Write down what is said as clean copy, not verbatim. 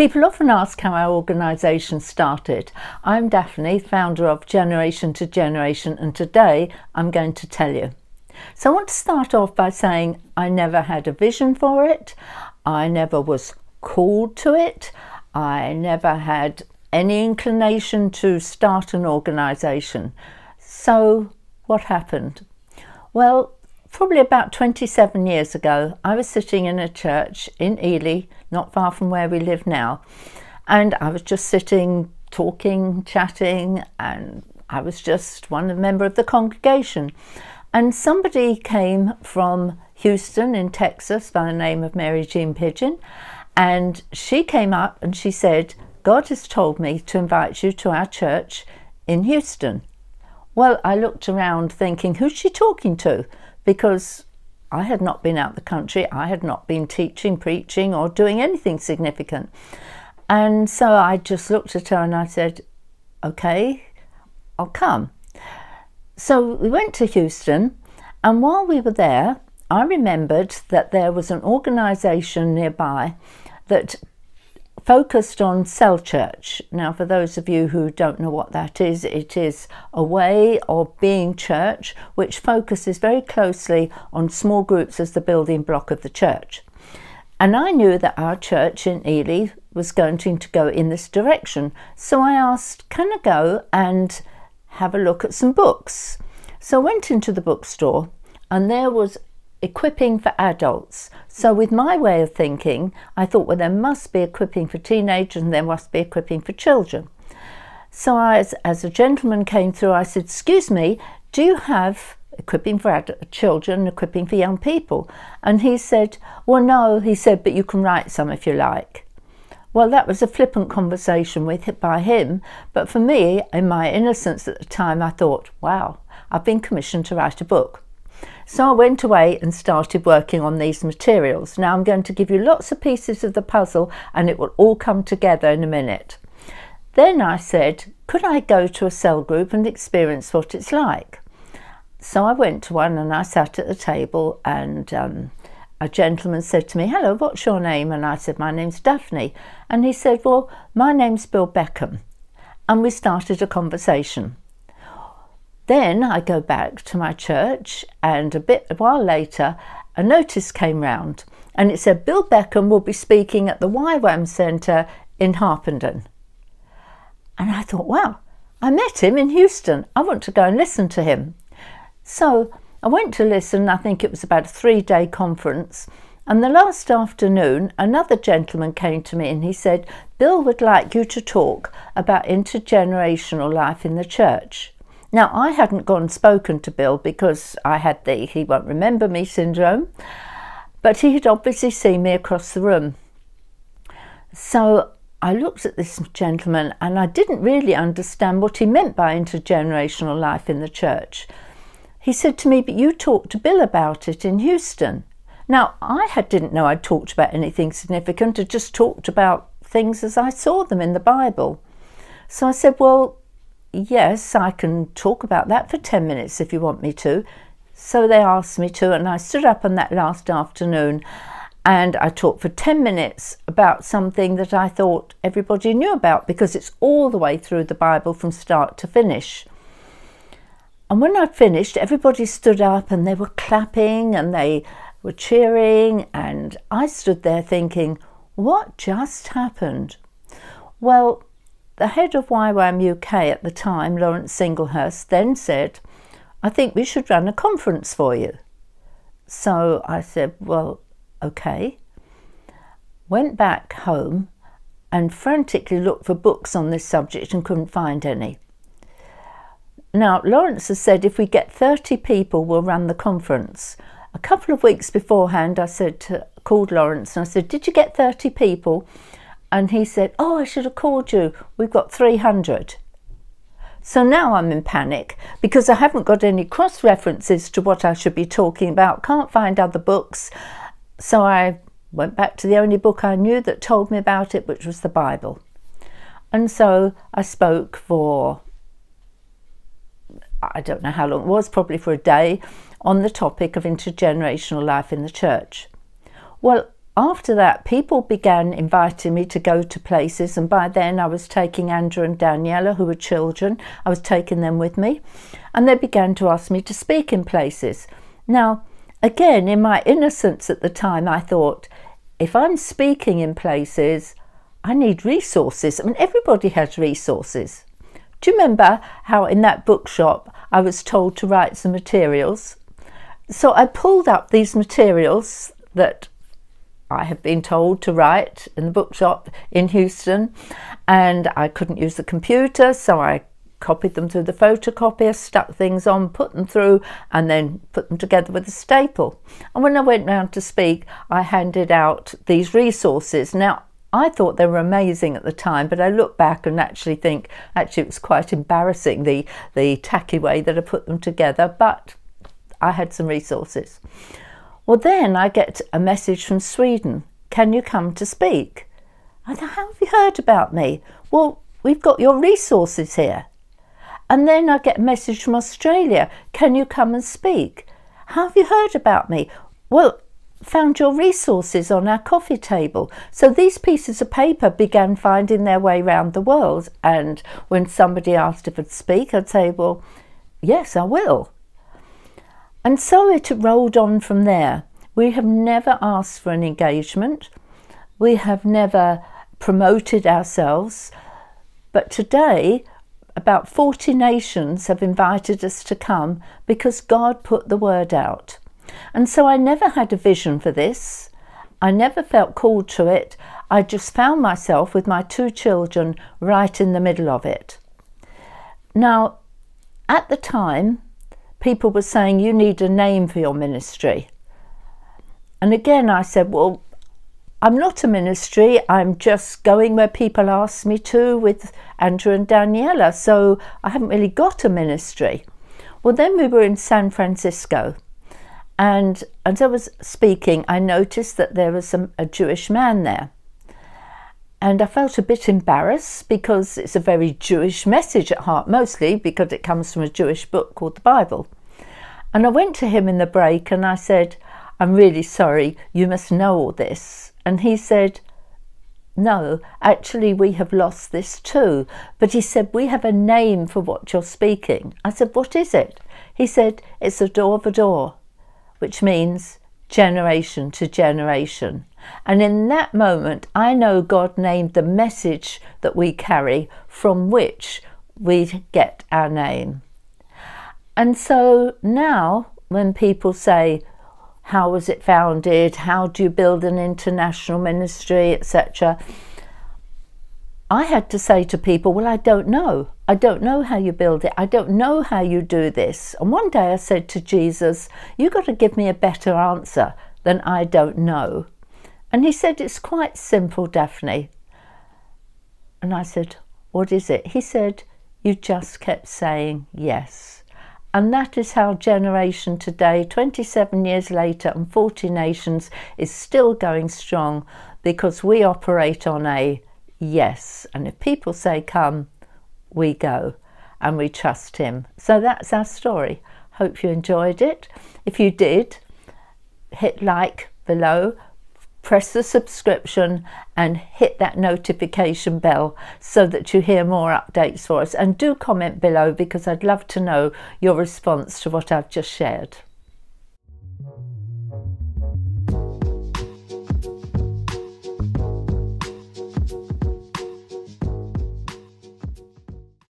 People often ask how our organisation started. I'm Daphne, founder of Generation to Generation, and today I'm going to tell you. So I want to start off by saying I never had a vision for it. I never was called to it. I never had any inclination to start an organisation. So what happened? Well, probably about 27 years ago, I was sitting in a church in Ely, not far from where we live now, and I was just sitting, talking, chatting, and I was just one member of the congregation. And somebody came from Houston in Texas by the name of Mary Jean Pidgeon, and she came up and she said, "God has told me to invite you to our church in Houston." Well, I looked around thinking, who's she talking to? Because I had not been out the country, I had not been teaching, preaching, or doing anything significant. And so I just looked at her and I said, okay, I'll come. So we went to Houston, and while we were there, I remembered that there was an organisation nearby that focused on cell church. Now, for those of you who don't know what that is, it is a way of being church which focuses very closely on small groups as the building block of the church. And I knew that our church in Ely was going to go in this direction. So I asked, can I go and have a look at some books? So I went into the bookstore, and there was equipping for adults. So with my way of thinking, I thought, well, there must be equipping for teenagers and there must be equipping for children. So as a gentleman came through, I said, excuse me, do you have equipping for children, equipping for young people? And he said, well, no, he said, but you can write some if you like. Well, that was a flippant conversation by him, but for me, in my innocence at the time, I thought, wow, I've been commissioned to write a book. So I went away and started working on these materials. Now I'm going to give you lots of pieces of the puzzle and it will all come together in a minute. Then I said, could I go to a cell group and experience what it's like? So I went to one and I sat at the table, and a gentleman said to me, hello, what's your name? And I said, my name's Daphne. And he said, well, my name's Bill Beckham. And we started a conversation. Then I go back to my church, and a while later a notice came round and it said Bill Beckham will be speaking at the YWAM Centre in Harpenden. And I thought, wow, I met him in Houston. I want to go and listen to him. So I went to listen. I think it was about a 3-day conference. And the last afternoon, another gentleman came to me and he said, Bill would like you to talk about intergenerational life in the church. Now, I hadn't gone and spoken to Bill because I had the he won't remember me syndrome, but he had obviously seen me across the room. So I looked at this gentleman and I didn't really understand what he meant by intergenerational life in the church. He said to me, but you talked to Bill about it in Houston. Now, didn't know I'd talked about anything significant. I just talked about things as I saw them in the Bible. So I said, well, yes, I can talk about that for 10 minutes if you want me to. So they asked me to, and I stood up on that last afternoon and I talked for 10 minutes about something that I thought everybody knew about because it's all the way through the Bible from start to finish. And when I'd finished, everybody stood up and they were clapping and they were cheering, and I stood there thinking, what just happened? Well, the head of YWAM UK at the time, Lawrence Singlehurst, then said, I think we should run a conference for you. So I said, well, okay. Went back home and frantically looked for books on this subject and couldn't find any. Now, Lawrence has said, if we get 30 people, we'll run the conference. A couple of weeks beforehand, I called Lawrence and I said, did you get 30 people? And he said, oh, I should have called you. We've got 300. So now I'm in panic because I haven't got any cross-references to what I should be talking about, can't find other books. So I went back to the only book I knew that told me about it, which was the Bible. And so I spoke for, I don't know how long it was, probably for a day, on the topic of intergenerational life in the church. Well, After that, people began inviting me to go to places, and by then I was taking Andrew and Daniella, who were children, I was taking them with me, and they began to ask me to speak in places. Now, again, in my innocence at the time, I thought, if I'm speaking in places, I need resources. I mean, everybody has resources. Do you remember how in that bookshop I was told to write some materials? So I pulled up these materials that I had been told to write in the bookshop in Houston, and I couldn't use the computer, so I copied them through the photocopier, stuck things on, put them through, and then put them together with a staple. And when I went round to speak, I handed out these resources. Now, I thought they were amazing at the time, but I look back and actually think, actually it was quite embarrassing, the tacky way that I put them together, but I had some resources. Well, then I get a message from Sweden, can you come to speak? I thought, how have you heard about me? Well, we've got your resources here. And then I get a message from Australia, can you come and speak? How have you heard about me? Well, found your resources on our coffee table. So these pieces of paper began finding their way around the world, and when somebody asked if I'd speak, I'd say, well, yes, I will. And so it rolled on from there. We have never asked for an engagement. We have never promoted ourselves. But today, about 40 nations have invited us to come because God put the word out. And so I never had a vision for this. I never felt called to it. I just found myself with my two children right in the middle of it. Now, at the time, people were saying, you need a name for your ministry. And again, I said, well, I'm not a ministry. I'm just going where people ask me to with Andrew and Daniella. So I haven't really got a ministry. Well, then we were in San Francisco. And as I was speaking, I noticed that there was a Jewish man there. And I felt a bit embarrassed because it's a very Jewish message at heart, mostly because it comes from a Jewish book called the Bible. And I went to him in the break and I said, I'm really sorry, you must know all this. And he said, no, actually we have lost this too. But he said, we have a name for what you're speaking. I said, what is it? He said, it's the door of a door, which means generation to generation. And in that moment, I know God named the message that we carry from which we get our name. And so now when people say, how was it founded? How do you build an international ministry, etc.? I had to say to people, well, I don't know. I don't know how you build it. I don't know how you do this. And one day I said to Jesus, you've got to give me a better answer than I don't know. And he said, it's quite simple, Daphne. And I said, what is it? He said, you just kept saying yes. And that is how Generation today, 27 years later and 40 nations, is still going strong because we operate on a yes. And if people say come, we go and we trust him. So that's our story. Hope you enjoyed it. If you did, hit like below, press the subscription and hit that notification bell so that you hear more updates for us. And do comment below because I'd love to know your response to what I've just shared.